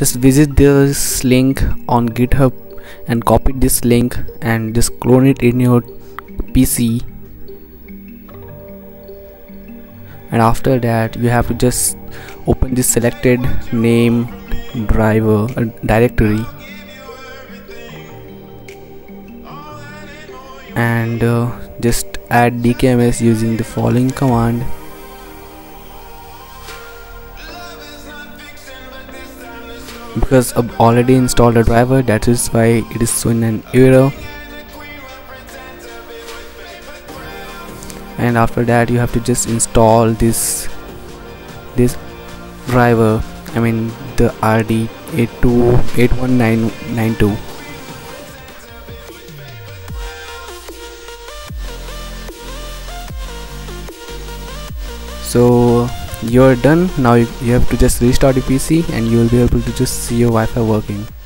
Just visit this link on GitHub and copy this link and just clone it in your PC, and after that you have to just open this selected name driver directory, and just add DKMS using the following command. Because I've already installed a driver, that is why it is showing an error. And after that you have to just install this driver, I mean the RTL8192. So you're done. Now you have to just restart your PC and you will be able to just see your Wi-Fi working.